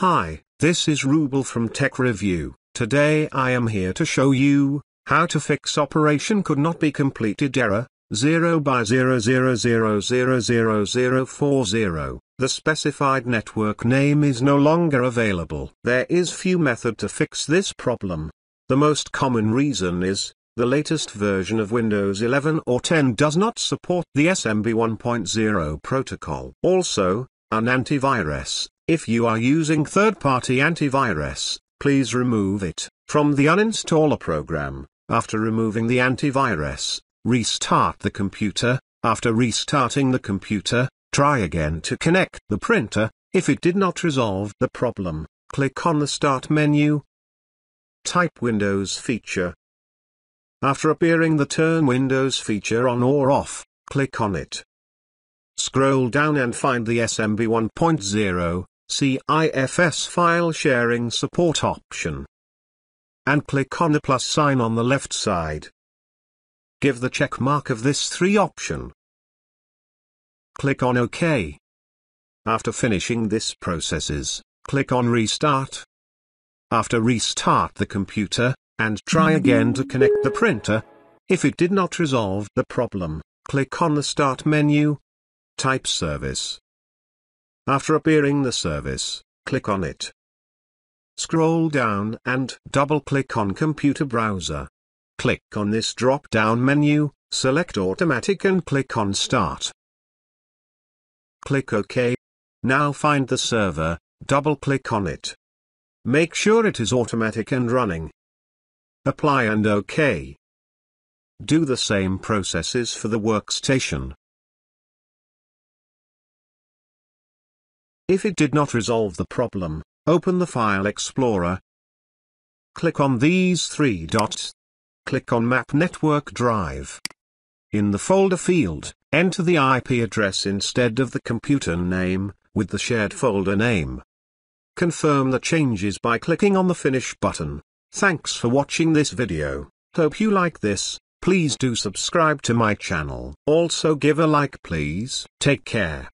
Hi, this is Rubel from Tech Review. Today I am here to show you how to fix operation could not be completed error 0x00000040. The specified network name is no longer available. There is few method to fix this problem. The most common reason is the latest version of Windows 11 or 10 does not support the SMB 1.0 protocol. Also, an antivirus. If you are using third-party antivirus, please remove it from the uninstaller program. After removing the antivirus, restart the computer. After restarting the computer, try again to connect the printer. If it did not resolve the problem, click on the Start menu. Type Windows feature. After appearing the Turn Windows feature on or off, click on it. Scroll down and find the SMB 1.0. CIFS file sharing support option, and click on the plus sign on the left side. Give the check mark of this 3 option. Click on OK. After finishing this processes, click on Restart. After restart the computer, and try again to connect the printer. If it did not resolve the problem, click on the Start menu. Type Service. After appearing the service, click on it. Scroll down and double-click on Computer Browser. Click on this drop-down menu, select Automatic and click on Start. Click OK. Now find the server, double-click on it. Make sure it is automatic and running. Apply and OK. Do the same processes for the workstation. If it did not resolve the problem, open the File Explorer. Click on these 3 dots. Click on Map Network Drive. In the folder field, enter the IP address instead of the computer name, with the shared folder name. Confirm the changes by clicking on the Finish button. Thanks for watching this video. Hope you like this. Please do subscribe to my channel. Also give a like please. Take care.